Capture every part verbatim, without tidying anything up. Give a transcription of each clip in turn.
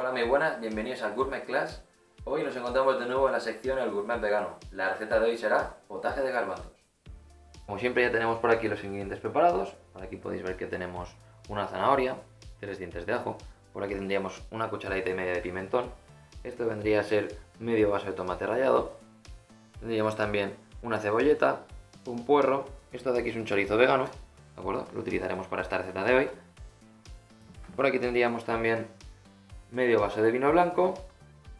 Hola muy buenas, bienvenidos al Gourmet Class. Hoy nos encontramos de nuevo en la sección El Gourmet Vegano. La receta de hoy será potaje de garbanzos. Como siempre ya tenemos por aquí los ingredientes preparados. Por aquí podéis ver que tenemos una zanahoria, tres dientes de ajo. Por aquí tendríamos una cucharadita y media de pimentón. Esto vendría a ser medio vaso de tomate rallado. Tendríamos también una cebolleta, un puerro. Esto de aquí es un chorizo vegano, ¿de acuerdo? Lo utilizaremos para esta receta de hoy. Por aquí tendríamos también medio vaso de vino blanco,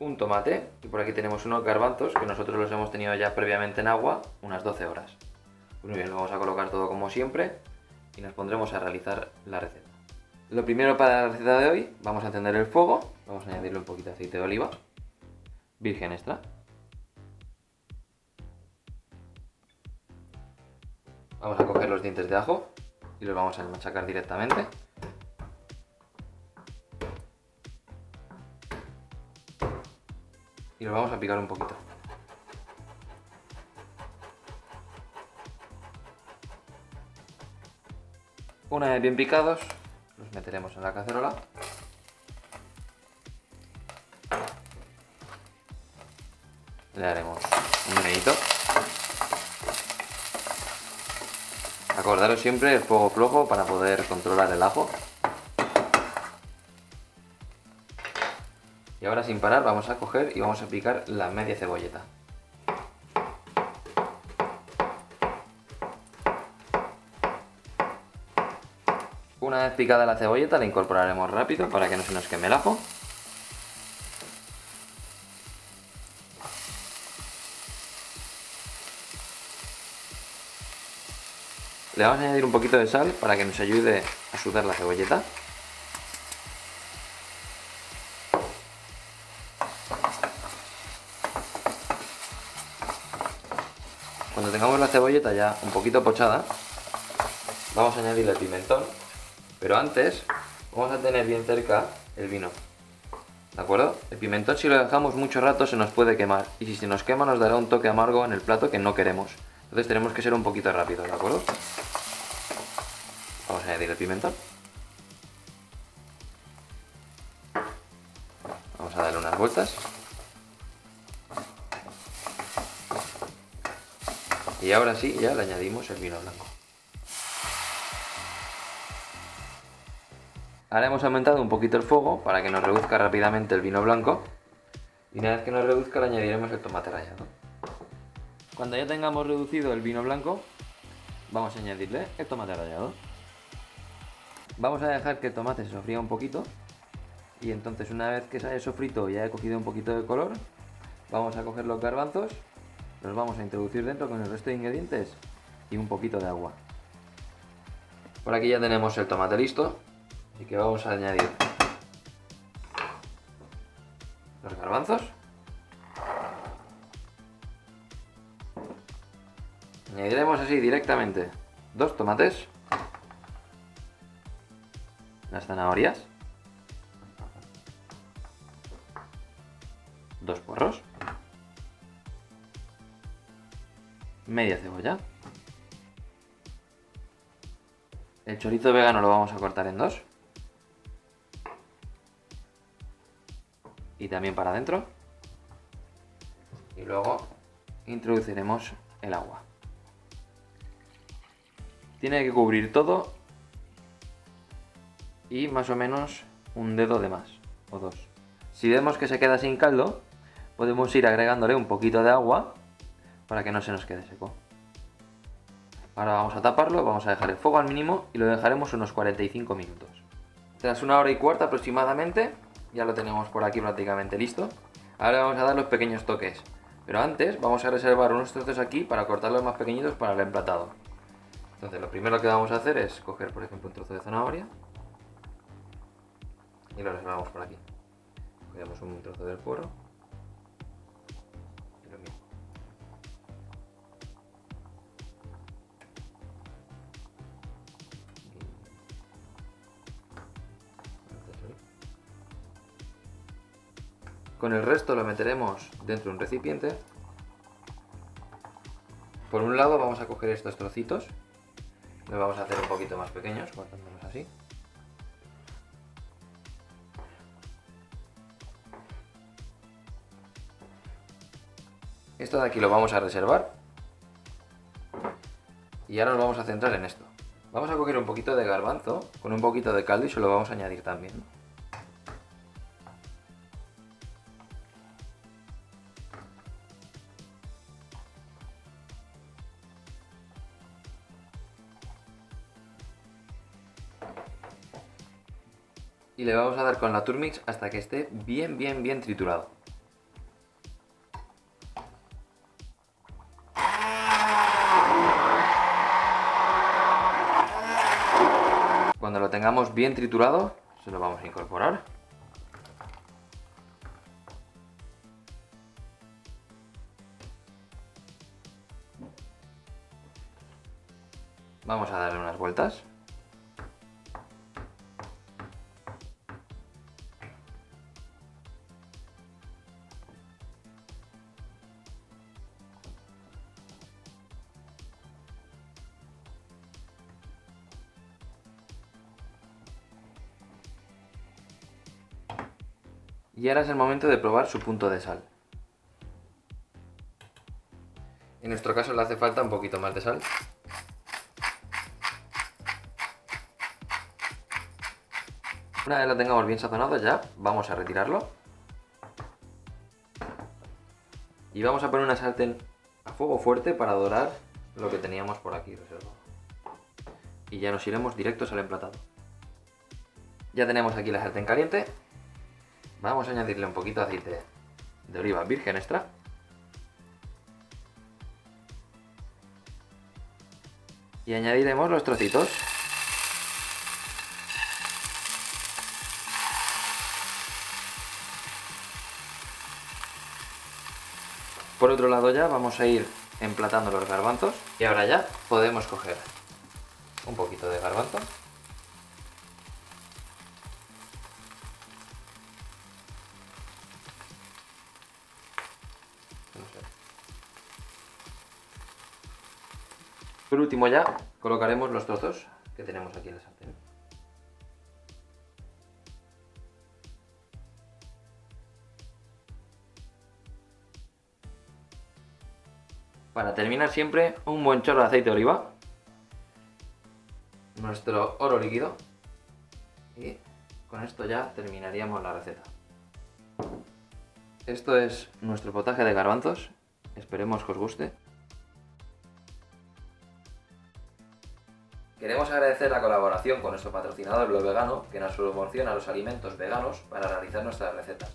un tomate y por aquí tenemos unos garbanzos que nosotros los hemos tenido ya previamente en agua unas doce horas. Muy bien, lo vamos a colocar todo como siempre y nos pondremos a realizar la receta. Lo primero para la receta de hoy, vamos a encender el fuego, vamos a añadirle un poquito de aceite de oliva, virgen extra. Vamos a coger los dientes de ajo y los vamos a machacar directamente. Y los vamos a picar un poquito. Una vez bien picados, los meteremos en la cacerola. Le daremos un meneíto. Acordaros siempre el fuego flojo para poder controlar el ajo. Y ahora sin parar vamos a coger y vamos a picar la media cebolleta. Una vez picada la cebolleta la incorporaremos rápido para que no se nos queme el ajo. Le vamos a añadir un poquito de sal para que nos ayude a sudar la cebolleta. Cuando tengamos la cebolleta ya un poquito pochada, vamos a añadirle el pimentón, pero antes vamos a tener bien cerca el vino, ¿de acuerdo? El pimentón, si lo dejamos mucho rato, se nos puede quemar y si se nos quema nos dará un toque amargo en el plato que no queremos. Entonces tenemos que ser un poquito rápido, ¿de acuerdo? Vamos a añadir el pimentón. Vamos a darle unas vueltas. Y ahora sí, ya le añadimos el vino blanco. Ahora hemos aumentado un poquito el fuego para que nos reduzca rápidamente el vino blanco. Y una vez que nos reduzca le añadiremos el tomate rallado. Cuando ya tengamos reducido el vino blanco, vamos a añadirle el tomate rallado. Vamos a dejar que el tomate se sofría un poquito y entonces una vez que se haya sofrito y haya cogido un poquito de color, vamos a coger los garbanzos, los vamos a introducir dentro con el resto de ingredientes y un poquito de agua. Por aquí ya tenemos el tomate listo, así que vamos a añadir los garbanzos. Añadiremos así directamente dos tomates, las zanahorias, dos puerros, media cebolla, el chorizo vegano lo vamos a cortar en dos y también para adentro y luego introduciremos el agua. Tiene que cubrir todo y más o menos un dedo de más o dos. Si vemos que se queda sin caldo, podemos ir agregándole un poquito de agua para que no se nos quede seco. Ahora vamos a taparlo, vamos a dejar el fuego al mínimo y lo dejaremos unos cuarenta y cinco minutos. Tras una hora y cuarta aproximadamente, ya lo tenemos por aquí prácticamente listo. Ahora vamos a dar los pequeños toques, pero antes vamos a reservar unos trozos aquí para cortarlos más pequeñitos para el emplatado. Entonces lo primero que vamos a hacer es coger, por ejemplo, un trozo de zanahoria y lo reservamos por aquí. Cogemos un trozo del puerro y lo mismo. Con el resto lo meteremos dentro de un recipiente. Por un lado vamos a coger estos trocitos. Los vamos a hacer un poquito más pequeños, cortándolos así. Esto de aquí lo vamos a reservar. Y ahora nos vamos a centrar en esto. Vamos a coger un poquito de garbanzo con un poquito de caldo y se lo vamos a añadir también. Y le vamos a dar con la turmix hasta que esté bien, bien, bien triturado. Cuando lo tengamos bien triturado, se lo vamos a incorporar. Vamos a darle unas vueltas. Y ahora es el momento de probar su punto de sal. En nuestro caso le hace falta un poquito más de sal. Una vez lo tengamos bien sazonado ya, vamos a retirarlo. Y vamos a poner una sartén a fuego fuerte para dorar lo que teníamos por aquí reservado. Y ya nos iremos directos al emplatado. Ya tenemos aquí la sartén caliente. Vamos a añadirle un poquito de aceite de oliva virgen extra. Y añadiremos los trocitos. Por otro lado ya vamos a ir emplatando los garbanzos. Y ahora ya podemos coger un poquito de garbanzo. Por último ya colocaremos los trozos que tenemos aquí en la sartén. Para terminar siempre, un buen chorro de aceite de oliva, nuestro oro líquido, y con esto ya terminaríamos la receta. Esto es nuestro potaje de garbanzos, esperemos que os guste. Queremos agradecer la colaboración con nuestro patrocinador Lovegano, que nos promociona los alimentos veganos para realizar nuestras recetas.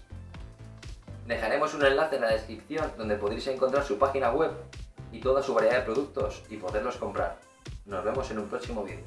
Dejaremos un enlace en la descripción donde podréis encontrar su página web y toda su variedad de productos y poderlos comprar. Nos vemos en un próximo vídeo.